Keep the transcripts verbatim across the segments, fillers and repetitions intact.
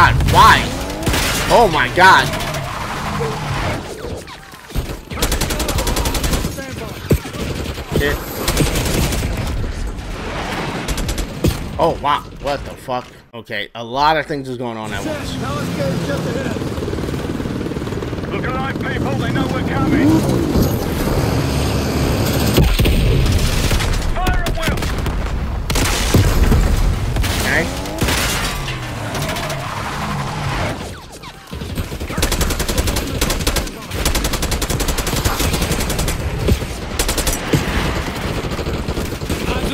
god, why? Oh my god. Shit. Oh wow, what the fuck? Okay, a lot of things is going on at once. Now let's get it just ahead. Look alive, people, they know we're coming. Fire at will. Okay. Eyes on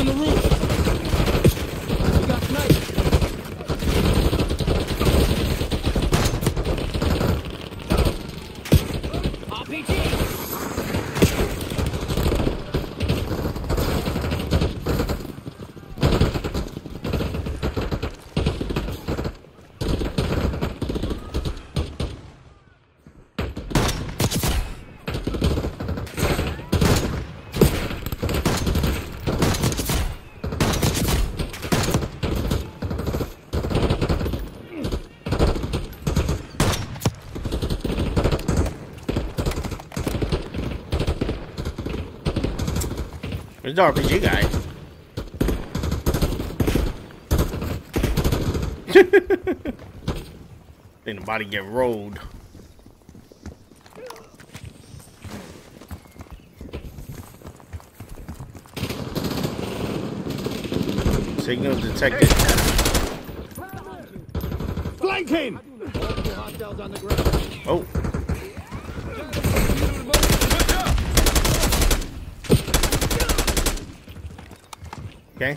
the roof. There's an R P G guy. Think the body get rolled. Signal detected. Flanking! Oh. Okay.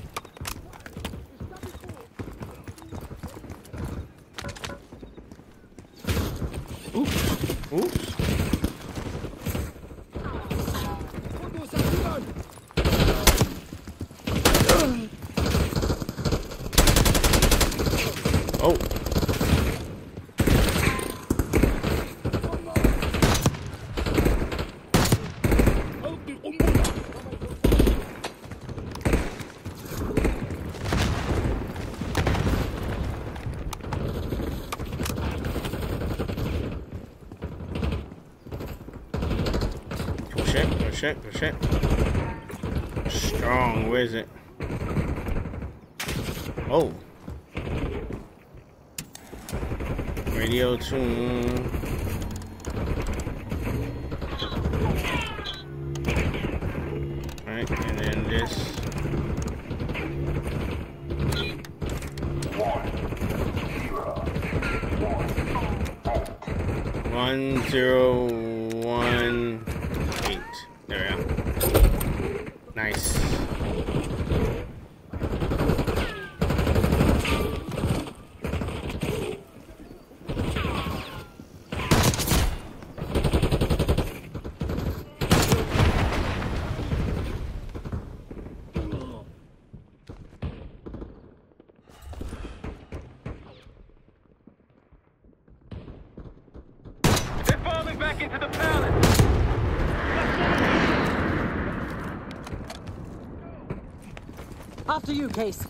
Oops. Oops. Oh. Push it, push it. Strong, where is it? Oh. Radio tune. Alright, and then this. One, zero, one. There we go. Nice. They're falling back into the palace. After you, Case.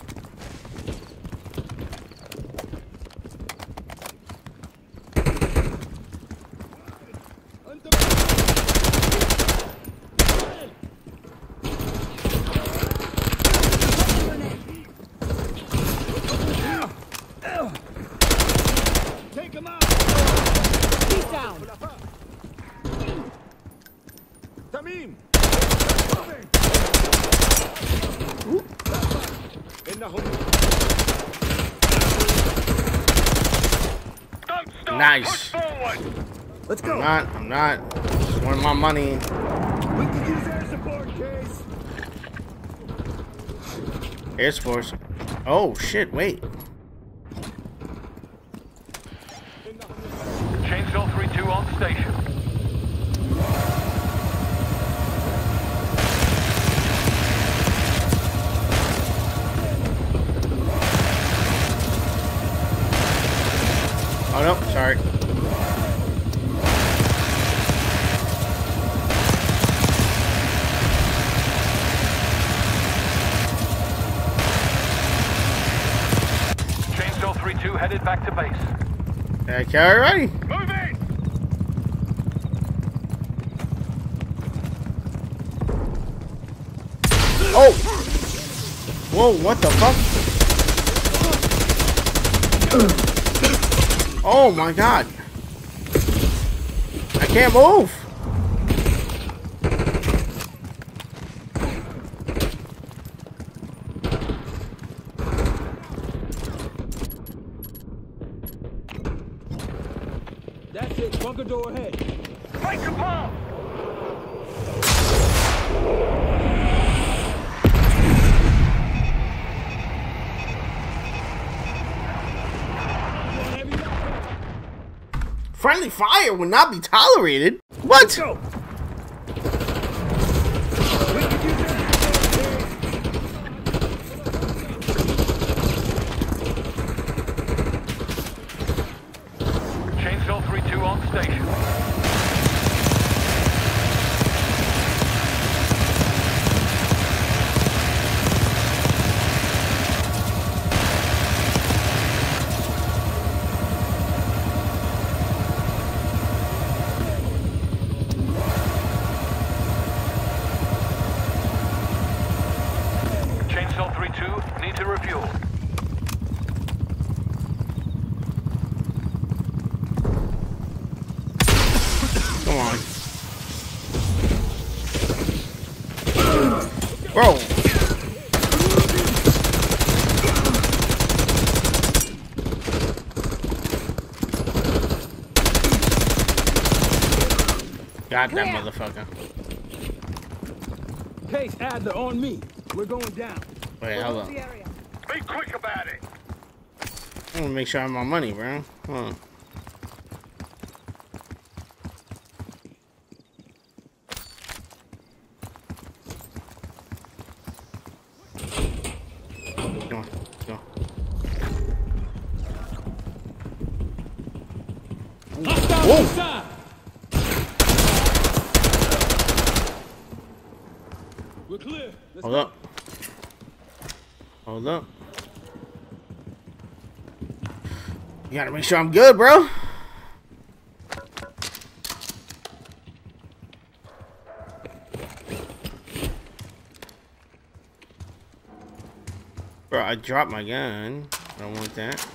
Take him out. He's down. Tamim. Nice. Let's go. I'm not. I'm not. Just want my money. We can use air support, Case. Air Force. Oh shit! Wait. Chainsaw three two on station. Oh no, sorry. Chainsaw three two headed back to base. Okay, alrighty. Move in! Oh! Whoa, what the fuck? Oh my god. I can't move! That's it, bunker door ahead. Break the bomb! Friendly fire will not be tolerated. What? Bro. Got that motherfucker. Case Adler on me. We're going down. Wait, hold on. Be quick about it. I'm gonna make sure I have my money, bro. Hold on. Whoa. We're clear. Let's Hold go. up. Hold up. You gotta make sure I'm good, bro. Bro, I dropped my gun. I don't want that.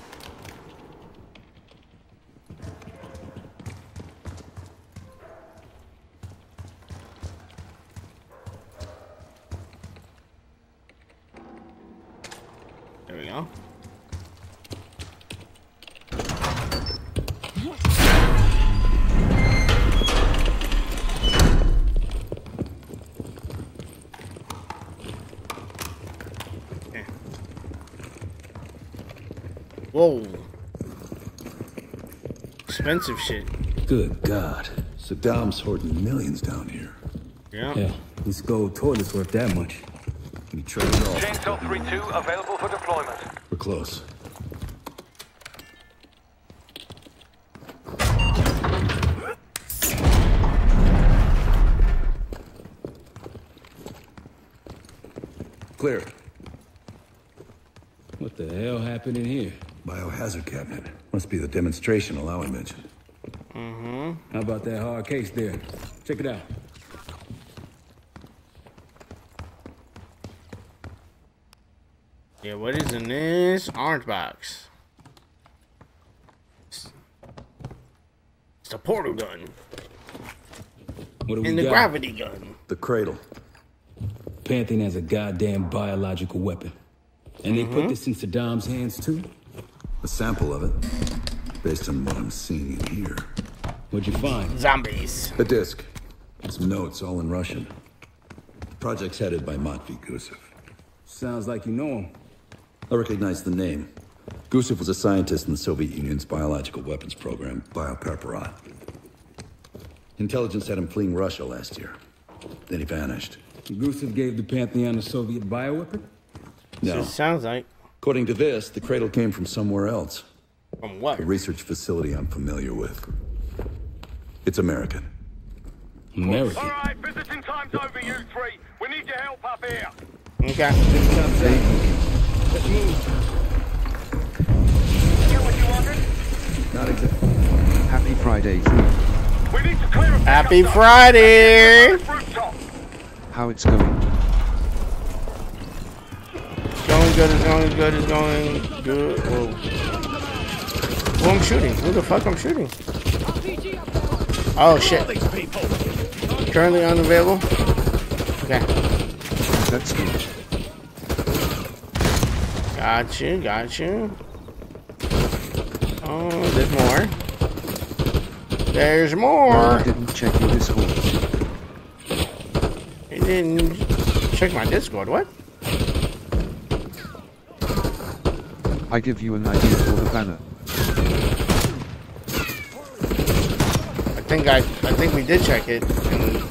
There we go. Okay. Whoa. Expensive shit. Good God. Saddam's hoarding millions down here. Yeah. Yeah. This gold toilet's worth that much. Chainsaw three two available for deployment. We're close. Clear. What the hell happened in here? Biohazard cabinet. Must be the demonstration Alawi mentioned. Mm-hmm. How about that hard case there? Check it out. Yeah, what is in this orange box? It's the portal gun. What do we and the got? Gravity gun. The cradle. Pantheon has a goddamn biological weapon. And mm-hmm. they put this in Saddam's hands too? A sample of it. Based on what I'm seeing in here. What'd you find? Zombies. A disc. Some notes, all in Russian. The project's headed by Matvey Gusev. Sounds like you know him. I recognize the name. Gusev was a scientist in the Soviet Union's biological weapons program, Bio-Preparat. Intelligence had him fleeing Russia last year. Then he vanished. Gusev gave the Pantheon a Soviet bioweapon? No. It sounds like. According to this, the cradle came from somewhere else. From what? A research facility I'm familiar with. It's American. American? All right, visiting time's over, you three. We need your help up here. Okay. Let's move. You hear what you wanted? Not exactly. Happy Friday! How it's going? It's going good, it's going good, it's going good. Whoa. Who I'm shooting? Who the fuck I'm shooting? Oh shit. Currently unavailable? Okay. That's good. Got you, got you. Oh, there's more. There's more. No, I didn't check your Discord. You didn't check my Discord, what? I give you an idea for the banner. I think I, I think we did check it. And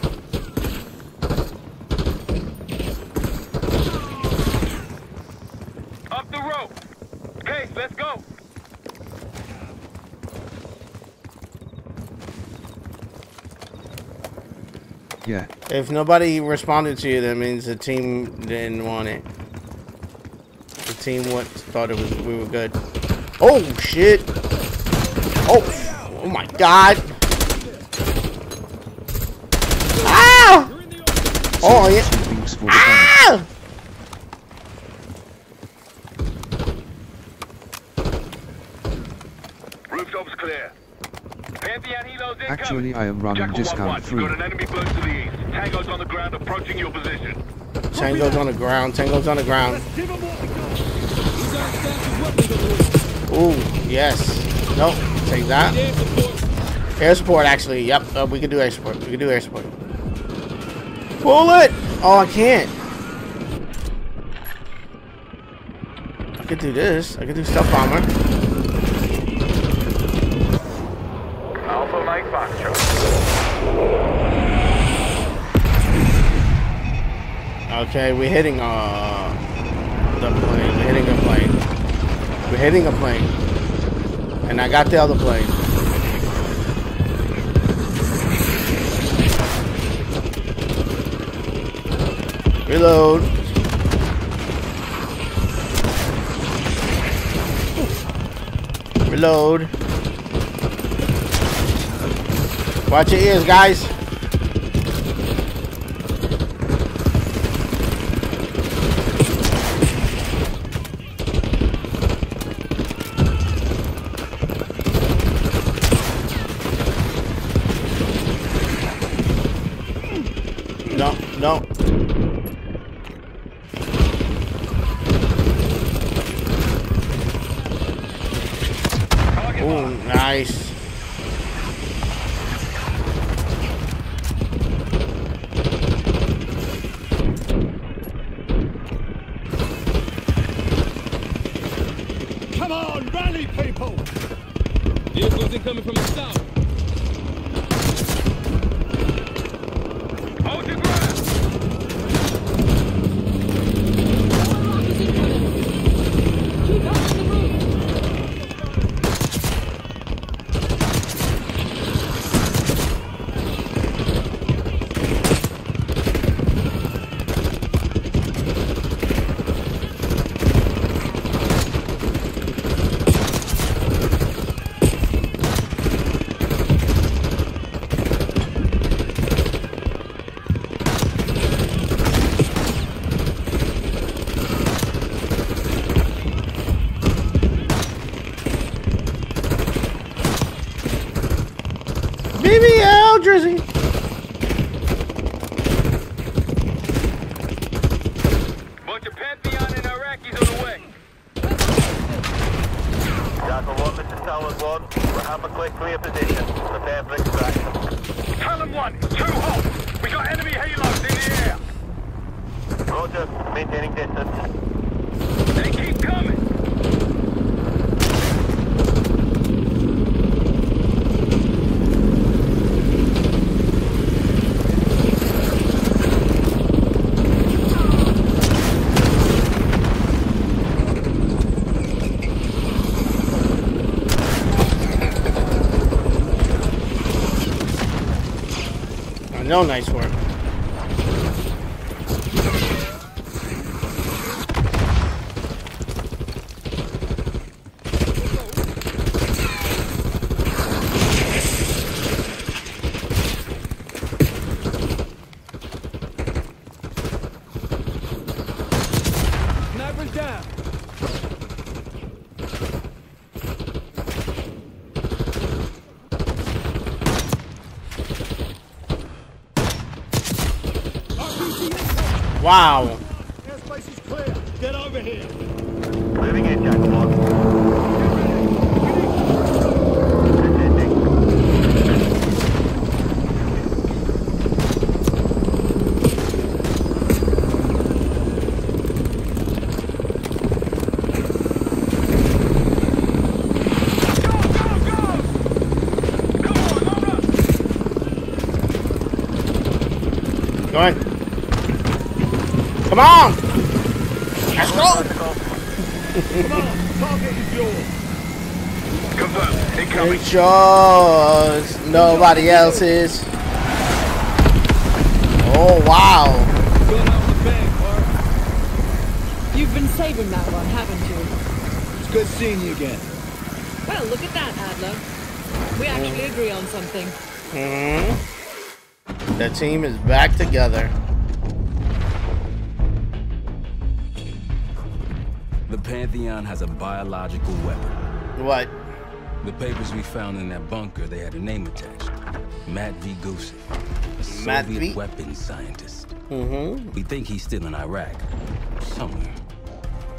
yeah. If nobody responded to you, that means the team didn't want it. The team what thought it was we were good. Oh shit! Oh, oh my god! Ah! Oh yeah! Ah! Rooftop's clear. Actually, I am running discount free. Tango's on the ground, approaching your position. Tango's on the ground. Tango's on the ground. Ooh, yes. Nope. Take that. Air support, actually. Yep. Uh, we can do air support. We can do air support. Pull it. Oh, I can't. I could do this. I could do stealth bomber. Okay, we're hitting uh the plane. We're hitting a plane. We're hitting a plane. And I got the other plane. Reload. Reload. Watch your ears, guys. No, no. Oh, nice. Come on, rally, people. Vehicles incoming from the south. Drizzy. Bunch of Pantheon and Iraqis on the way. Delta one, this is Talon one. We're half a click clear position. Prepare for extraction. Talon one, two hold. We got enemy halos in the air. Roger, maintaining distance. They keep coming. No, nice work. Wow. Airspace is clear. Get over here. Living in Jack Block. Go ahead. Come on! Let's go! Come on, target is yours. Confirm, incoming. It's yours. Nobody else's. Oh wow! You've been saving that one, haven't you? It's good seeing you again. Well, look at that, Adler. We actually agree on something. Mm-hmm. The team is back together. The Pantheon has a biological weapon. What? The papers we found in that bunker, they had a name attached. Matvey Gusev, a Soviet weapons scientist. Mm-hmm. We think he's still in Iraq, somewhere.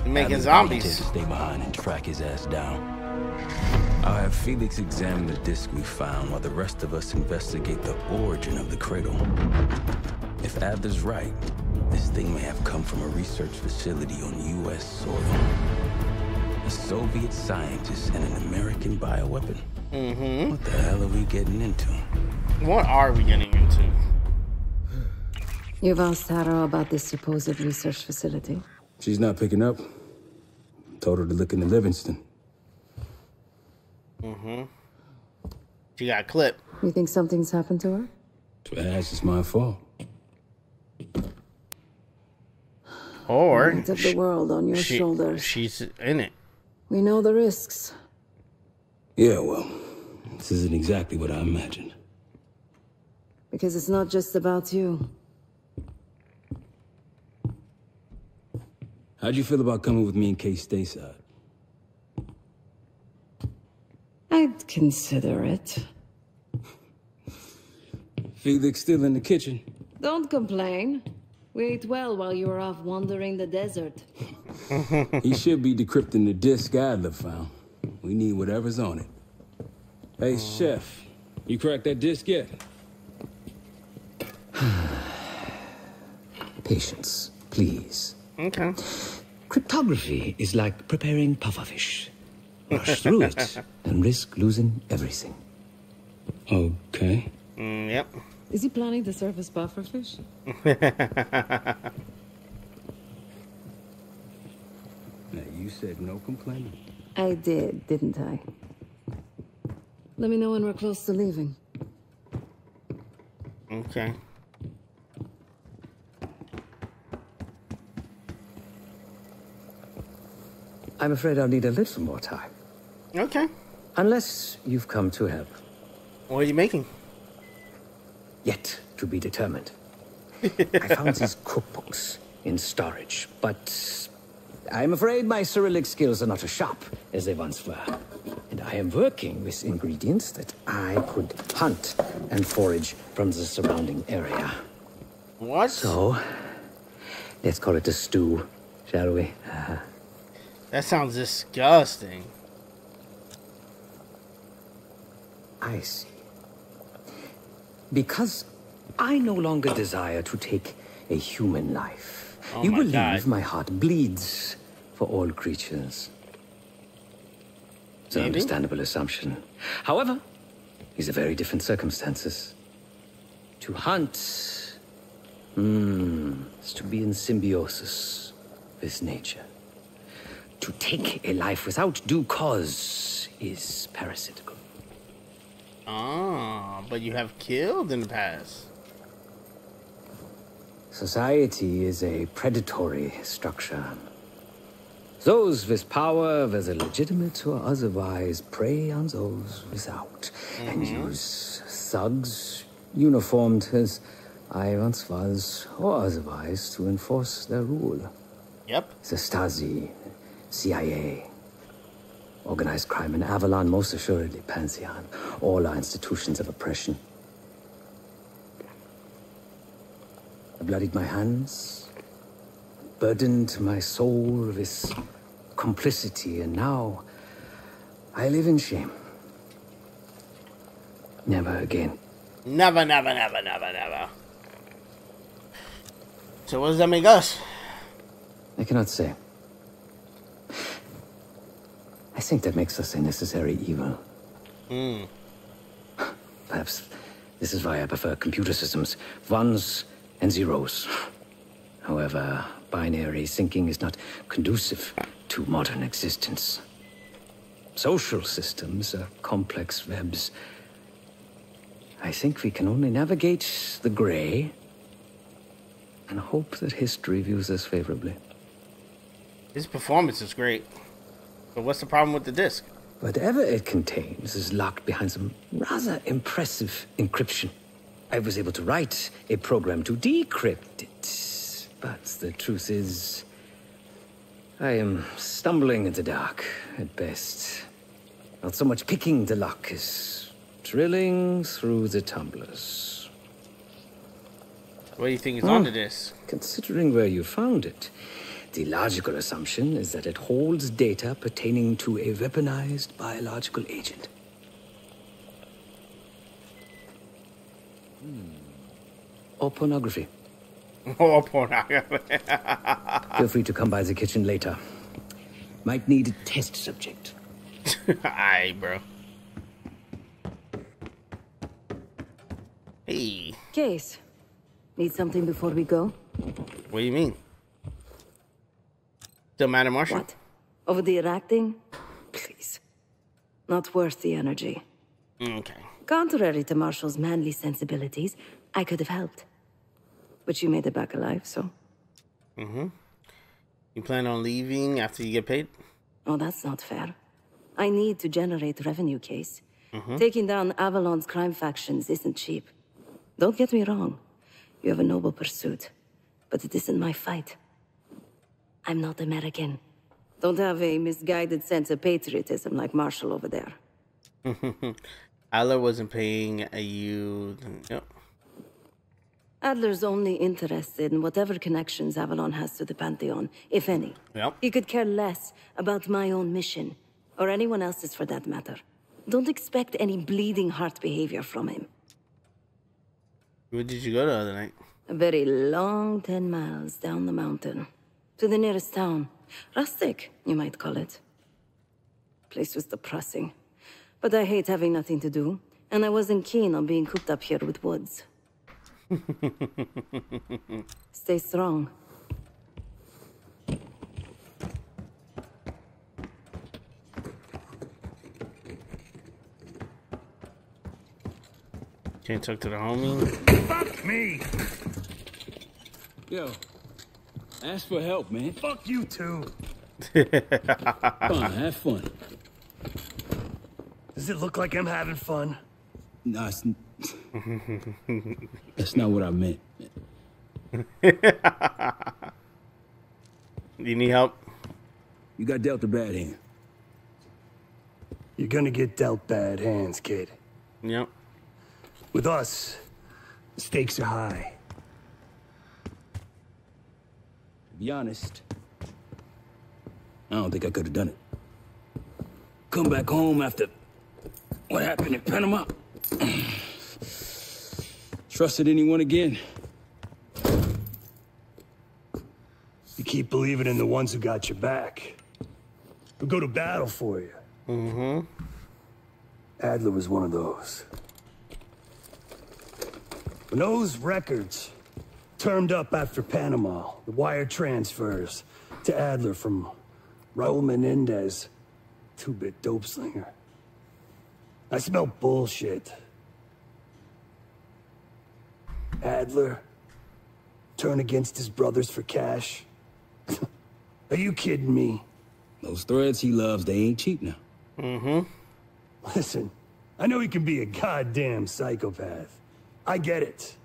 Making zombies. To stay behind and track his ass down. I'll have Felix examine the disc we found while the rest of us investigate the origin of the cradle. If Adler's right, this thing may have come from a research facility on U S soil. A Soviet scientist and an American bioweapon. Mm-hmm. What the hell are we getting into? What are we getting into? You've asked Haro about this supposed research facility? She's not picking up. Told her to look into Livingston. Mm-hmm. She got clipped. You think something's happened to her? That's just my fault. Or the weight of the world on your she, shoulders. She's in it. We know the risks. Yeah, well, this isn't exactly what I imagined. Because it's not just about you. How'd you feel about coming with me in case they side? I'd consider it. Felix still in the kitchen. Don't complain. We ate well while you were off wandering the desert. He should be decrypting the disc Adler found. We need whatever's on it. Hey, Chef, you cracked that disc yet? Patience, please. Okay. Cryptography is like preparing pufferfish. Rush through it and risk losing everything. Okay. Mm, yep. Is he planning to surface pufferfish? Now, you said no complaining. I did, didn't I? Let me know when we're close to leaving. Okay. I'm afraid I'll need a little more time. Okay. Unless you've come to help. What are you making? Yet to be determined. I found these cookbooks in storage, but I'm afraid my Cyrillic skills are not as sharp as they once were. And I am working with ingredients that I could hunt and forage from the surrounding area. What? So, let's call it a stew, shall we? Uh, that sounds disgusting. I see. Because I no longer desire to take a human life. Oh, you will leave my heart bleeds for all creatures. It's an understandable assumption. However, these are very different circumstances. To hunt mm, is to be in symbiosis with nature. To take a life without due cause is parasitical. Ah, oh, but you have killed in the past. Society is a predatory structure. Those with power, whether legitimate or otherwise, prey on those without, mm-hmm. and use thugs, uniformed as I once was, or otherwise, to enforce their rule. Yep. The Stasi, C I A. Organized crime in Avalon, most assuredly Pantheon. All our institutions of oppression. I bloodied my hands, burdened my soul with this complicity, and now I live in shame. Never again. Never, never, never, never, never. So what does that make us? I cannot say. I think that makes us a necessary evil. Mm. Perhaps this is why I prefer computer systems. Ones and zeros. However, binary thinking is not conducive to modern existence. Social systems are complex webs. I think we can only navigate the gray and hope that history views us favorably. His performance is great. But what's the problem with the disc? Whatever it contains is locked behind some rather impressive encryption. I was able to write a program to decrypt it. But the truth is, I am stumbling in the dark at best. Not so much picking the lock as drilling through the tumblers. What do you think is well, under this? Considering where you found it, the logical assumption is that it holds data pertaining to a weaponized biological agent. Hmm. Or pornography. Or pornography. Feel free to come by the kitchen later. Might need a test subject. Aye, bro. Hey. Case. Need something before we go? What do you mean? Still mad at Marshall? What? Over the Iraq thing? Please. Not worth the energy. Okay. Contrary to Marshall's manly sensibilities, I could have helped. But you made it back alive, so... Mm-hmm. You plan on leaving after you get paid? Oh, that's not fair. I need to generate revenue, Case. Mm-hmm. Taking down Avalon's crime factions isn't cheap. Don't get me wrong. You have a noble pursuit. But it isn't my fight. I'm not American. Don't have a misguided sense of patriotism like Marshall over there. Adler wasn't paying you... No. Adler's only interested in whatever connections Avalon has to the Pantheon, if any. Yep. He could care less about my own mission, or anyone else's for that matter. Don't expect any bleeding heart behavior from him. Where did you go the other night? A very long ten miles down the mountain. To the nearest town. Rustic, you might call it. Place was depressing. But I hate having nothing to do, and I wasn't keen on being cooped up here with woods. Stay strong. Can't talk to the homie. Fuck me! Yo. Ask for help, man. Fuck you too. Fun, have fun. Does it look like I'm having fun? No, it's that's not what I meant. You need help? You got dealt a bad hand. You're gonna get dealt bad hands, kid. Yep. With us, the stakes are high. Be honest, I don't think I could have done it. Come back home after what happened in Panama. Trusted anyone again? You keep believing in the ones who got your back, who go to battle for you. Mm-hmm. Adler was one of those. When those records termed up after Panama, the wire transfers to Adler from Raul Menendez, two-bit dope slinger. I smell bullshit. Adler, turn against his brothers for cash? Are you kidding me? Those threads he loves, they ain't cheap now. Mm-hmm. Listen, I know he can be a goddamn psychopath. I get it.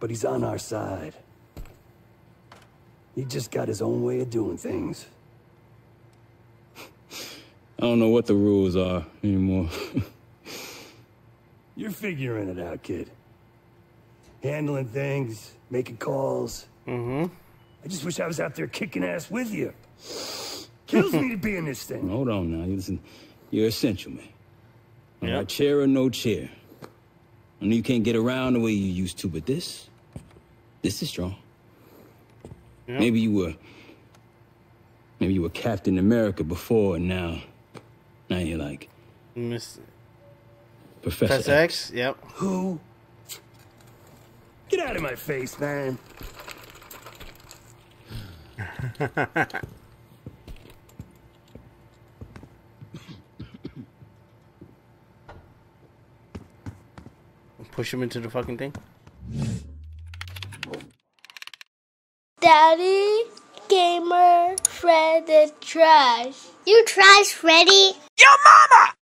But he's on our side. He just got his own way of doing things. I don't know what the rules are anymore. You're figuring it out, kid. Handling things, making calls. Mm-hmm. I just wish I was out there kicking ass with you. Kills me to be in this thing. Hold on now. Listen, you're essential, man. Yeah. Right, chair or no chair. I know you can't get around the way you used to, but this, this is strong. Yeah. Maybe you were, maybe you were Captain America before, and now, now you're like Mister Professor, Professor X. X. Yep. Who? Get out of my face, man. Push him into the fucking thing. Daddy, gamer, Fred is trash. You trash, Freddy? Your mama!